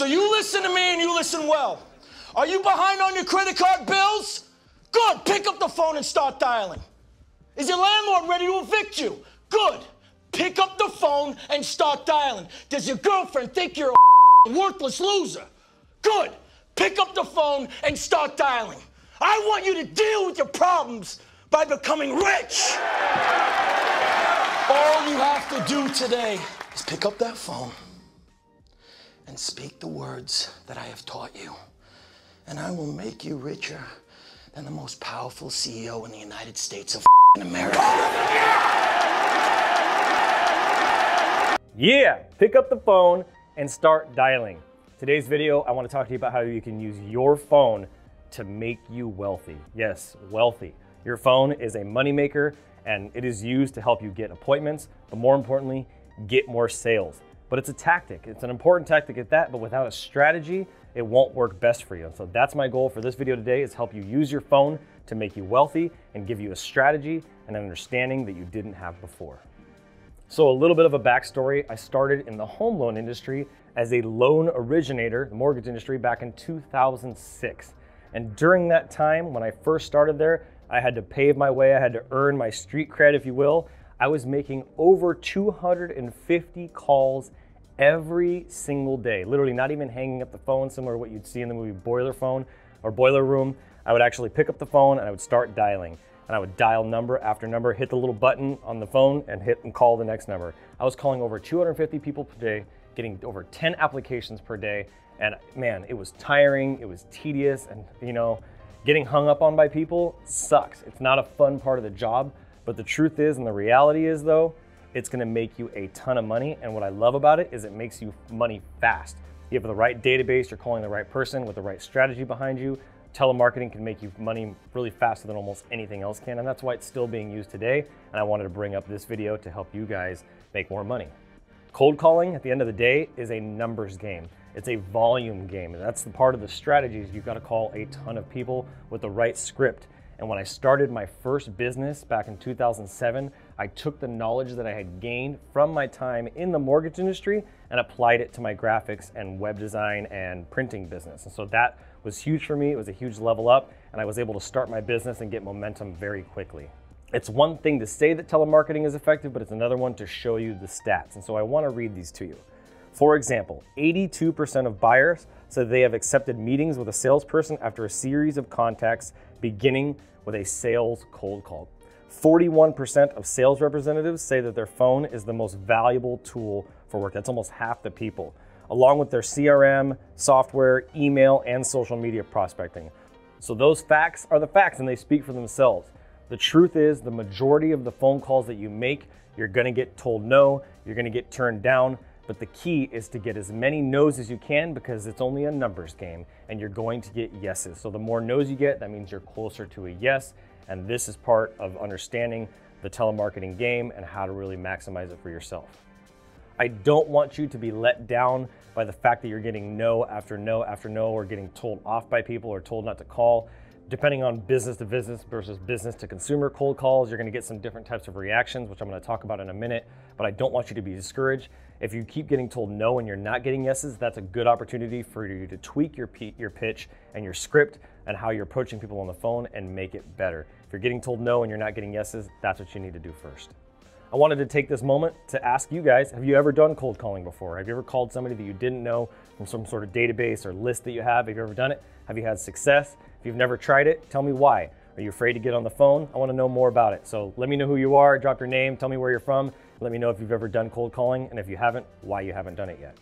So you listen to me and you listen well. Are you behind on your credit card bills? Good, pick up the phone and start dialing. Is your landlord ready to evict you? Good, pick up the phone and start dialing. Does your girlfriend think you're a worthless loser? Good, pick up the phone and start dialing. I want you to deal with your problems by becoming rich. All you have to do today is pick up that phone and speak the words that I have taught you. And I will make you richer than the most powerful CEO in the United States of America. Yeah, pick up the phone and start dialing. Today's video, I want to talk to you about how you can use your phone to make you wealthy. Yes, wealthy. Your phone is a moneymaker and it is used to help you get appointments, but more importantly, get more sales. But it's a tactic. It's an important tactic at that, but without a strategy, it won't work best for you. So that's my goal for this video today, is help you use your phone to make you wealthy and give you a strategy and an understanding that you didn't have before. So a little bit of a backstory. I started in the home loan industry as a loan originator, the mortgage industry, back in 2006. And during that time, when I first started there, I had to pave my way. I had to earn my street cred, if you will. I was making over 250 calls every single day, literally not even hanging up the phone, similar to what you'd see in the movie Boiler Room. I would actually pick up the phone and I would start dialing. And I would dial number after number, hit the little button on the phone and hit and call the next number. I was calling over 250 people per day, getting over 10 applications per day. And man, it was tiring, it was tedious, and you know, getting hung up on by people sucks. It's not a fun part of the job, but the truth is, and the reality is though, it's gonna make you a ton of money. And what I love about it is it makes you money fast. You have the right database, you're calling the right person with the right strategy behind you. Telemarketing can make you money really faster than almost anything else can. And that's why it's still being used today. And I wanted to bring up this video to help you guys make more money. Cold calling at the end of the day is a numbers game. It's a volume game. And that's the part of the strategies. You've got to call a ton of people with the right script. And when I started my first business back in 2007, I took the knowledge that I had gained from my time in the mortgage industry and applied it to my graphics and web design and printing business. And so that was huge for me. It was a huge level up and I was able to start my business and get momentum very quickly. It's one thing to say that telemarketing is effective, but it's another one to show you the stats. And so I want to read these to you. For example, 82% of buyers said they have accepted meetings with a salesperson after a series of contacts beginning with a sales cold call. 41% of sales representatives say that their phone is the most valuable tool for work. That's almost half the people, along with their CRM, software, email, and social media prospecting. So those facts are the facts and they speak for themselves. The truth is, the majority of the phone calls that you make, you're gonna get told no, you're gonna get turned down. But the key is to get as many no's as you can because it's only a numbers game and you're going to get yeses. So the more no's you get, that means you're closer to a yes. And this is part of understanding the telemarketing game and how to really maximize it for yourself. I don't want you to be let down by the fact that you're getting no after no after no, or getting told off by people or told not to call. Depending on business to business versus business to consumer cold calls, you're gonna get some different types of reactions, which I'm gonna talk about in a minute, but I don't want you to be discouraged. If you keep getting told no and you're not getting yeses, that's a good opportunity for you to tweak your pitch and your script and how you're approaching people on the phone and make it better. If you're getting told no and you're not getting yeses, that's what you need to do first. I wanted to take this moment to ask you guys, have you ever done cold calling before? Have you ever called somebody that you didn't know from some sort of database or list that you have? Have you ever done it? Have you had success? If you've never tried it, tell me why. Are you afraid to get on the phone? I want to know more about it. So let me know who you are, drop your name, tell me where you're from. Let me know if you've ever done cold calling, and if you haven't, why you haven't done it yet.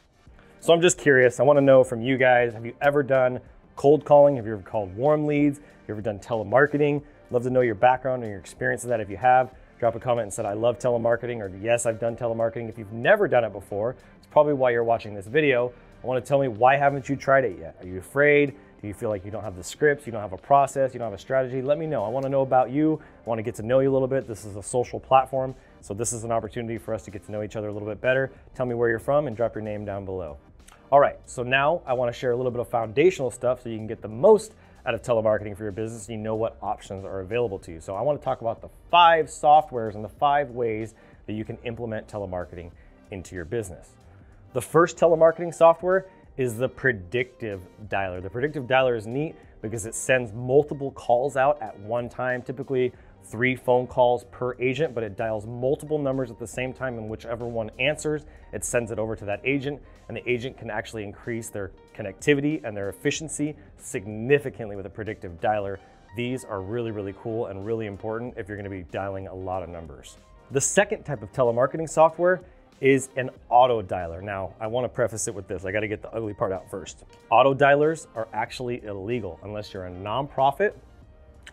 So I'm just curious. I want to know from you guys, have you ever done cold calling? Have you ever called warm leads? Have you ever done telemarketing? Love to know your background and your experience of that if you have. Drop a comment and said, I love telemarketing, or yes, I've done telemarketing. If you've never done it before, it's probably why you're watching this video. I want to tell me, why haven't you tried it yet? Are you afraid? Do you feel like you don't have the scripts? You don't have a process? You don't have a strategy? Let me know. I want to know about you. I want to get to know you a little bit. This is a social platform. So this is an opportunity for us to get to know each other a little bit better. Tell me where you're from and drop your name down below. All right. So now I want to share a little bit of foundational stuff so you can get the most out of telemarketing for your business and you know what options are available to you. So I want to talk about the 5 softwares and the 5 ways that you can implement telemarketing into your business. The first telemarketing software is the predictive dialer. The predictive dialer is neat because it sends multiple calls out at one time, typically 3 phone calls per agent, but it dials multiple numbers at the same time, and whichever one answers, it sends it over to that agent, and the agent can actually increase their connectivity and their efficiency significantly with a predictive dialer. These are really, really cool and really important if you're gonna be dialing a lot of numbers. The second type of telemarketing software is an auto dialer. Now, I wanna preface it with this. I gotta get the ugly part out first. Auto dialers are actually illegal unless you're a nonprofit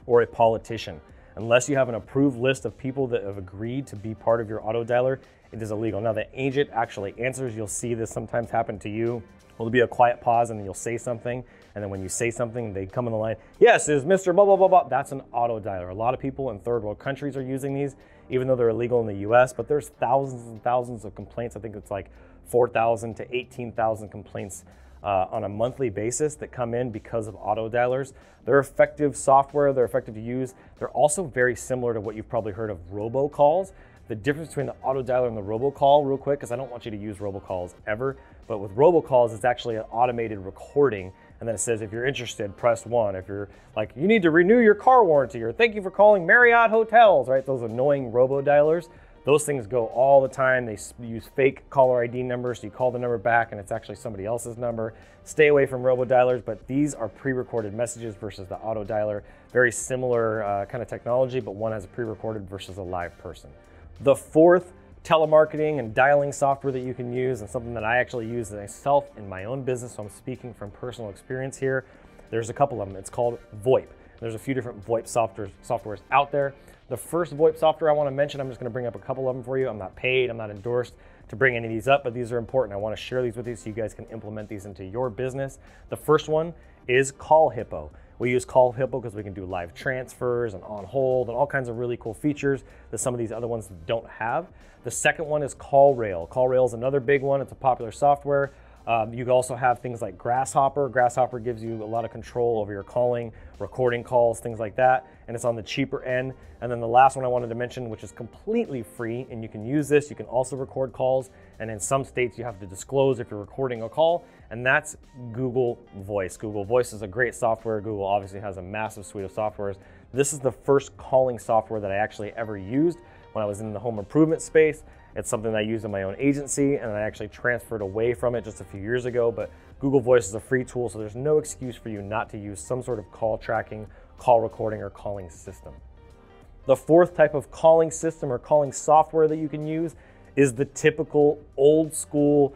or a politician. Unless you have an approved list of people that have agreed to be part of your auto dialer, it is illegal. Now, the agent actually answers. You'll see this sometimes happen to you. There'll be a quiet pause and then you'll say something. And then when you say something, they come on the line, yes, is Mr. Blah, blah, blah, blah. That's an auto dialer. A lot of people in third world countries are using these, even though they're illegal in the US, but there's thousands and thousands of complaints. I think it's like 4,000 to 18,000 complaints on a monthly basis that come in because of auto dialers. They're effective software, they're effective to use. They're also very similar to what you've probably heard of robocalls. The difference between the auto dialer and the robocall, real quick, because I don't want you to use robocalls ever, but with robocalls, it's actually an automated recording, and then it says, if you're interested, press 1. If you're like, you need to renew your car warranty, or thank you for calling Marriott Hotels, right? Those annoying robo-dialers, those things go all the time. They use fake caller ID numbers, so you call the number back, and it's actually somebody else's number. Stay away from robo-dialers, but these are pre-recorded messages versus the auto dialer. Very similar kind of technology, but one has a pre-recorded versus a live person. The fourth telemarketing and dialing software that you can use, and something that I actually use myself in my own business, so I'm speaking from personal experience here. There's a couple of them. It's called VoIP. There's a few different VoIP softwares out there. The first VoIP software I want to mention, I'm just going to bring up a couple of them for you. I'm not paid, I'm not endorsed to bring any of these up, but these are important. I want to share these with you so you guys can implement these into your business. The first one is CallHippo. We use CallHippo because we can do live transfers and on hold and all kinds of really cool features that some of these other ones don't have. The second one is CallRail. CallRail is another big one. It's a popular software. You also have things like Grasshopper. Grasshopper gives you a lot of control over your calling, recording calls, things like that, and it's on the cheaper end. And then the last one I wanted to mention, which is completely free, and you can use this. You can also record calls, and in some states you have to disclose if you're recording a call, and that's Google Voice. Google Voice is a great software. Google obviously has a massive suite of softwares. This is the first calling software that I actually ever used when I was in the home improvement space. It's something that I used in my own agency, and I actually transferred away from it just a few years ago, but Google Voice is a free tool, so there's no excuse for you not to use some sort of call tracking, call recording, or calling system. The fourth type of calling system or calling software that you can use is the typical old school,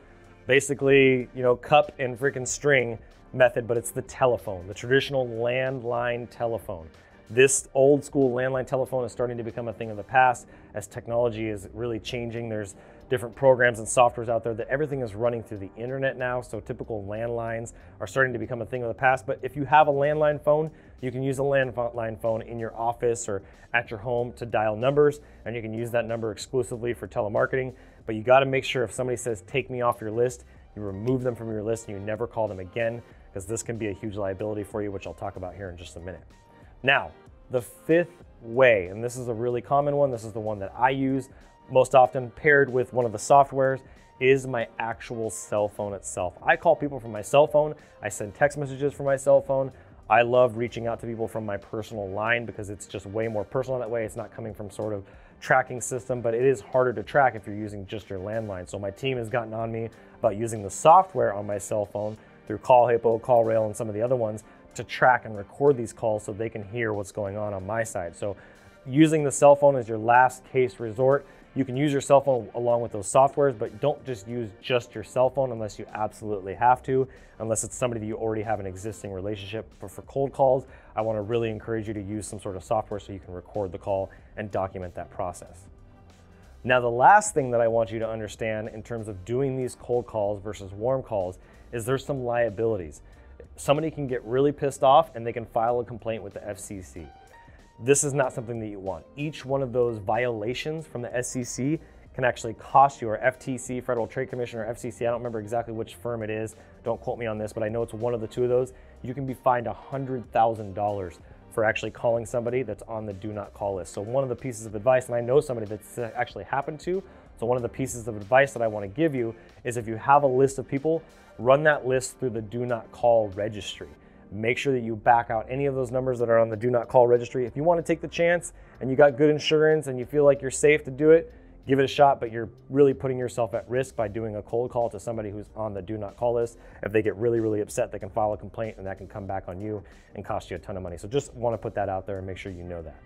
basically, you know, cup and freaking string method, but it's the telephone, the traditional landline telephone. This old school landline telephone is starting to become a thing of the past as technology is really changing. There's different programs and softwares out there that everything is running through the internet now. So typical landlines are starting to become a thing of the past. But if you have a landline phone, you can use a landline phone in your office or at your home to dial numbers, and you can use that number exclusively for telemarketing. But you got to make sure if somebody says, take me off your list, you remove them from your list and you never call them again, because this can be a huge liability for you, which I'll talk about here in just a minute. Now, the fifth way, and this is a really common one, this is the one that I use most often paired with one of the softwares, is my actual cell phone itself. I call people from my cell phone, I send text messages from my cell phone. I love reaching out to people from my personal line because it's just way more personal that way. It's not coming from sort of tracking system, but it is harder to track if you're using just your landline. So my team has gotten on me about using the software on my cell phone through CallHippo, CallRail, and some of the other ones to track and record these calls so they can hear what's going on my side. So using the cell phone is your last case resort. You can use your cell phone along with those softwares, but don't just use just your cell phone unless you absolutely have to, unless it's somebody that you already have an existing relationship. But for cold calls, I want to really encourage you to use some sort of software so you can record the call and document that process. Now, the last thing that I want you to understand in terms of doing these cold calls versus warm calls is there's some liabilities. Somebody can get really pissed off and they can file a complaint with the FCC. This is not something that you want. Each one of those violations from the SEC can actually cost you, or FTC, Federal Trade Commission, or FCC. I don't remember exactly which firm it is. Don't quote me on this, but I know it's one of the two of those. You can be fined $100,000 for actually calling somebody that's on the do not call list. So one of the pieces of advice, and I know somebody that's actually happened to, so one of the pieces of advice that I want to give you is if you have a list of people, run that list through the do not call registry. Make sure that you back out any of those numbers that are on the do not call registry. If you want to take the chance and you got good insurance and you feel like you're safe to do it, give it a shot, but you're really putting yourself at risk by doing a cold call to somebody who's on the do not call list. If they get really, really upset, they can file a complaint and that can come back on you and cost you a ton of money. So just want to put that out there and make sure you know that.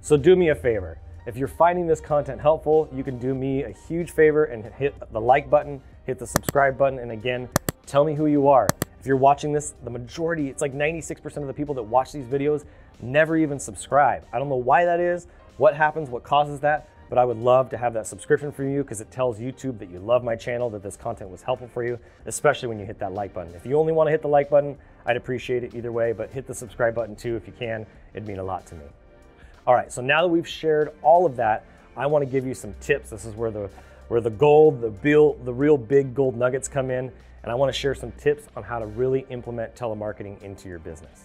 So do me a favor. If you're finding this content helpful, you can do me a huge favor and hit the like button, hit the subscribe button, and again, tell me who you are. If you're watching this, the majority, it's like 96% of the people that watch these videos never even subscribe. I don't know why that is, what happens, what causes that, but I would love to have that subscription from you because it tells YouTube that you love my channel, that this content was helpful for you, especially when you hit that like button. If you only want to hit the like button, I'd appreciate it either way, but hit the subscribe button too if you can. It'd mean a lot to me. All right, so now that we've shared all of that, I want to give you some tips. This is where the gold, the real big gold nuggets come in. And I want to share some tips on how to really implement telemarketing into your business.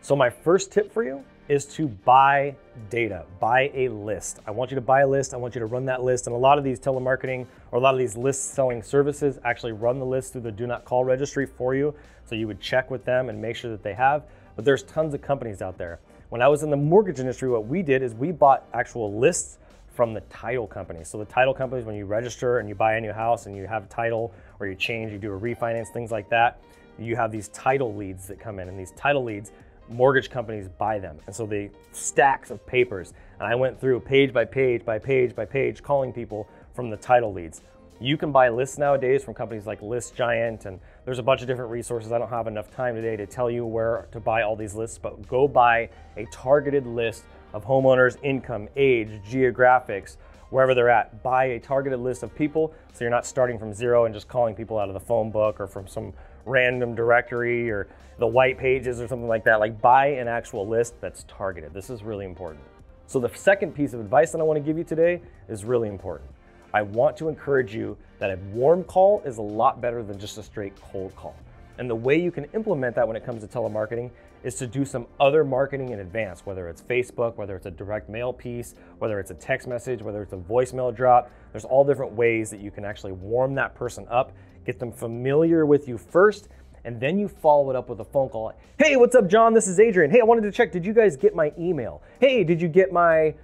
So my first tip for you is to buy data, buy a list. I want you to buy a list. I want you to run that list. And a lot of these telemarketing or a lot of these list selling services actually run the list through the do not call registry for you. So you would check with them and make sure that they have, but there's tons of companies out there. When I was in the mortgage industry, what we did is we bought actual lists from the title company. So the title companies, when you register and you buy a new house and you have title or you change, you do a refinance, things like that, you have these title leads that come in, and these title leads, mortgage companies buy them. And so the stacks of papers, and I went through page by page by page by page, calling people from the title leads. You can buy lists nowadays from companies like List Giant, and there's a bunch of different resources. I don't have enough time today to tell you where to buy all these lists, but go buy a targeted list of homeowners, income, age, geographics, wherever they're at. Buy a targeted list of people so you're not starting from zero and just calling people out of the phone book or from some random directory or the white pages or something like that. Like, buy an actual list that's targeted. This is really important. So the second piece of advice that I want to give you today is really important. I want to encourage you that a warm call is a lot better than just a straight cold call. And the way you can implement that when it comes to telemarketing is to do some other marketing in advance, whether it's Facebook, whether it's a direct mail piece, whether it's a text message, whether it's a voicemail drop. There's all different ways that you can actually warm that person up, get them familiar with you first, and then you follow it up with a phone call. Hey, what's up, John? This is Adrian. Hey, I wanted to check, did you guys get my email? Hey, did you get my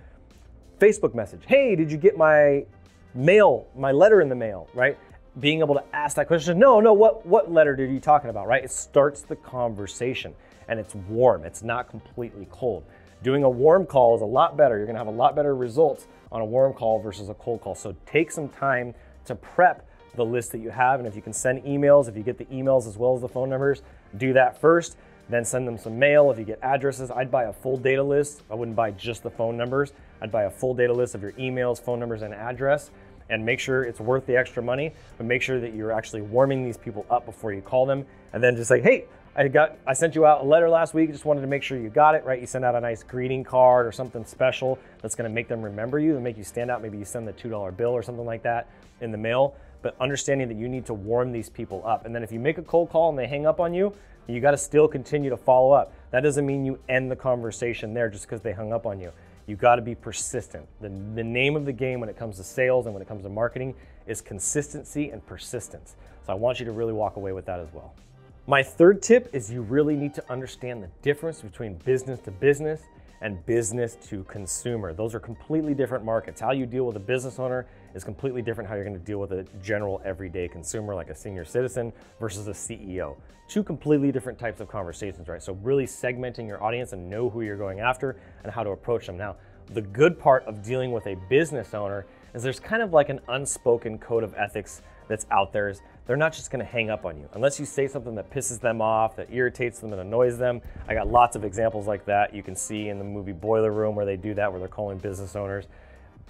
Facebook message? Hey, did you get my mail, my letter in the mail, right? Being able to ask that question, no, what letter are you talking about, right? It starts the conversation and it's warm. It's not completely cold. Doing a warm call is a lot better. You're gonna have a lot better results on a warm call versus a cold call. So take some time to prep the list that you have. And if you can send emails, if you get the emails as well as the phone numbers, do that first, then send them some mail. If you get addresses, I'd buy a full data list. I wouldn't buy just the phone numbers. I'd buy a full data list of your emails, phone numbers, and address. And make sure it's worth the extra money, but make sure that you're actually warming these people up before you call them. And then just like, hey, I sent you out a letter last week, just wanted to make sure you got it, right? You send out a nice greeting card or something special that's gonna make them remember you and make you stand out. Maybe you send the $2 bill or something like that in the mail, but understanding that you need to warm these people up. And then if you make a cold call and they hang up on you, you gotta still continue to follow up. That doesn't mean you end the conversation there just because they hung up on you. You got to be persistent. The name of the game when it comes to sales and when it comes to marketing is consistency and persistence. So I want you to really walk away with that as well. My third tip is you really need to understand the difference between business to business and business to consumer. Those are completely different markets. How you deal with a business owner is completely different how you're going to deal with a general everyday consumer like a senior citizen versus a CEO. Two completely different types of conversations, right? So really segmenting your audience and know who you're going after and how to approach them. Now, the good part of dealing with a business owner is there's kind of like an unspoken code of ethics that's out there. They're not just gonna hang up on you unless you say something that pisses them off, that irritates them and annoys them. I got lots of examples like that. You can see in the movie Boiler Room where they do that, where they're calling business owners.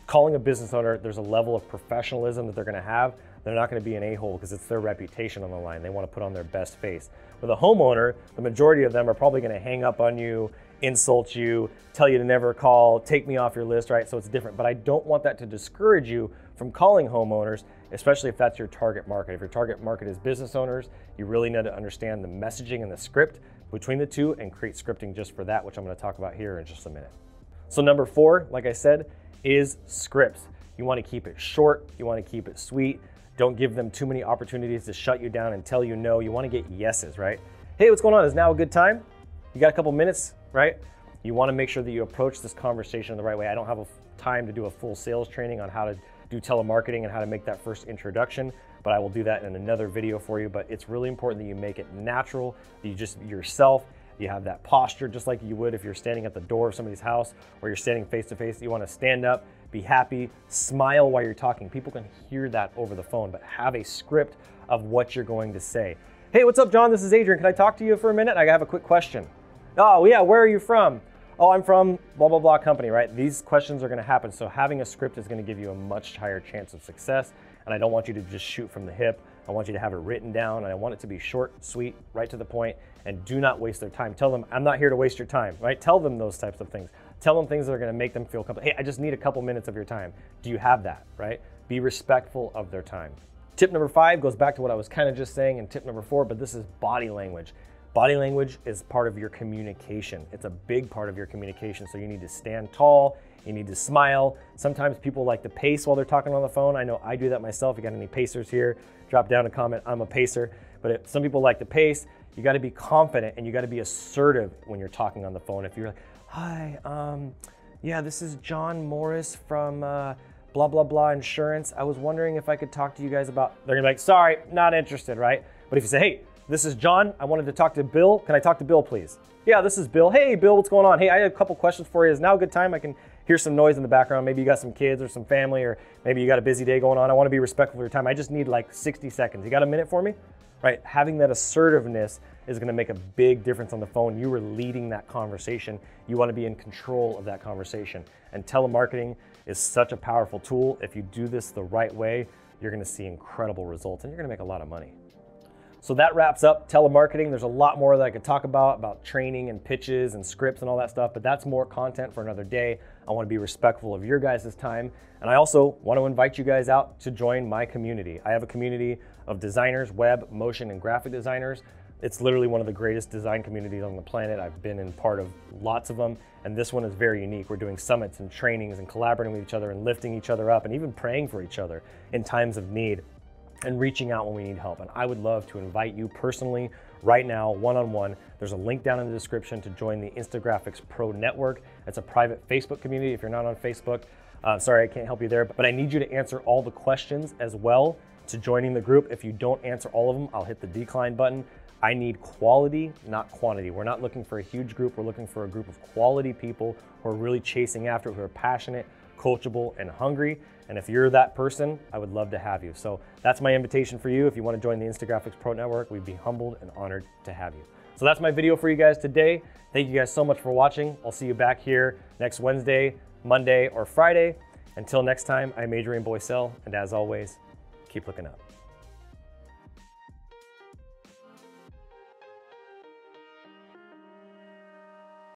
Calling a business owner, there's a level of professionalism that they're gonna have. They're not gonna be an a-hole because it's their reputation on the line. They wanna put on their best face. With a homeowner, the majority of them are probably gonna hang up on you, insult you, tell you to never call, take me off your list, right? So it's different, but I don't want that to discourage you from calling homeowners, especially if that's your target market. If your target market is business owners, you really need to understand the messaging and the script between the two and create scripting just for that, which I'm going to talk about here in just a minute. So number four, like I said, is scripts. You want to keep it short. You want to keep it sweet. Don't give them too many opportunities to shut you down and tell you no. You want to get yeses, right? Hey, what's going on? Is now a good time? You got a couple minutes, right? You want to make sure that you approach this conversation the right way. I don't have time to do a full sales training on how to do telemarketing and how to make that first introduction, but I will do that in another video for you. But it's really important that you make it natural, that you just yourself, you have that posture just like you would if you're standing at the door of somebody's house or you're standing face to face. You want to stand up, be happy, smile while you're talking. People can hear that over the phone, but have a script of what you're going to say. Hey, what's up, John? This is Adrian. Can I talk to you for a minute? I have a quick question. Oh yeah, where are you from? Oh, I'm from blah, blah, blah company, right? These questions are going to happen. So having a script is going to give you a much higher chance of success. And I don't want you to just shoot from the hip. I want you to have it written down, and I want it to be short, sweet, right to the point, and do not waste their time. Tell them, I'm not here to waste your time, right? Tell them those types of things. Tell them things that are going to make them feel comfortable. Hey, I just need a couple minutes of your time. Do you have that, right? Be respectful of their time. Tip number five goes back to what I was kind of just saying in tip number four, but this is body language. Body language is part of your communication. It's a big part of your communication. So you need to stand tall. You need to smile. Sometimes people like to pace while they're talking on the phone. I know I do that myself. You got any pacers here? Drop down a comment. I'm a pacer. But if some people like to pace. You got to be confident and you got to be assertive when you're talking on the phone. If you're like, hi, yeah, this is John Morris from blah, blah, blah insurance. I was wondering if I could talk to you guys about, they're gonna be like, sorry, not interested, right? But if you say, hey, this is John. I wanted to talk to Bill. Can I talk to Bill, please? Yeah, this is Bill. Hey, Bill, what's going on? Hey, I have a couple questions for you. Is now a good time? I can hear some noise in the background. Maybe you got some kids or some family, or maybe you got a busy day going on. I want to be respectful of your time. I just need like 60 seconds. You got a minute for me? Right? Having that assertiveness is going to make a big difference on the phone. You are leading that conversation. You want to be in control of that conversation. And telemarketing is such a powerful tool. If you do this the right way, you're going to see incredible results and you're going to make a lot of money. So that wraps up telemarketing. There's a lot more that I could talk about training and pitches and scripts and all that stuff, but that's more content for another day. I want to be respectful of your guys' time. And I also want to invite you guys out to join my community. I have a community of designers, web, motion, and graphic designers. It's literally one of the greatest design communities on the planet. I've been in part of lots of them, and this one is very unique. We're doing summits and trainings and collaborating with each other and lifting each other up and even praying for each other in times of need, and reaching out when we need help. And I would love to invite you personally right now, one-on-one. There's a link down in the description to join the Instagraphics Pro Network. It's a private Facebook community. If you're not on Facebook, sorry, I can't help you there, but I need you to answer all the questions as well to joining the group. If you don't answer all of them, I'll hit the decline button. I need quality, not quantity. We're not looking for a huge group. We're looking for a group of quality people who are really chasing after it, who are passionate, coachable, and hungry. And if you're that person, I would love to have you. So that's my invitation for you. If you want to join the Instagraphics Pro Network, we'd be humbled and honored to have you. So that's my video for you guys today. Thank you guys so much for watching. I'll see you back here next Wednesday, Monday, or Friday. Until next time, I'm Adrian Boysel, and as always, keep looking up.